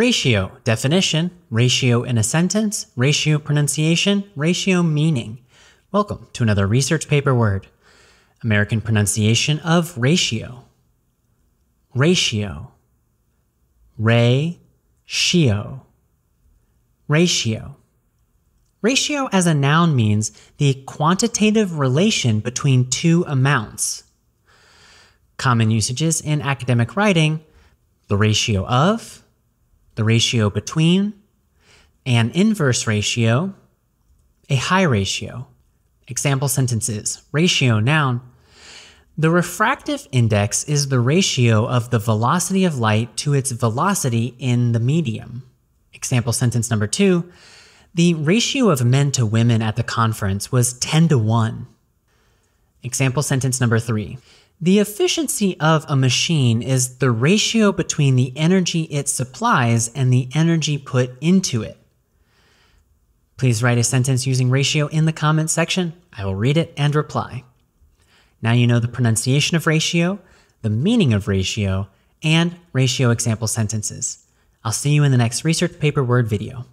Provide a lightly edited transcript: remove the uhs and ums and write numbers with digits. Ratio, definition, ratio in a sentence, ratio pronunciation, ratio meaning. Welcome to another research paper word. American pronunciation of ratio. Ratio. Ratio. Ratio. Ratio as a noun means the quantitative relation between two amounts. Common usages in academic writing, the ratio of, the ratio between, an inverse ratio, a high ratio. Example sentences, ratio noun. The refractive index is the ratio of the velocity of light to its velocity in the medium. Example sentence number 2. The ratio of men to women at the conference was 10-to-1. Example sentence number 3. The efficiency of a machine is the ratio between the energy it supplies and the energy put into it. Please write a sentence using ratio in the comments section. I will read it and reply. Now you know the pronunciation of ratio, the meaning of ratio, and ratio example sentences. I'll see you in the next research paper word video.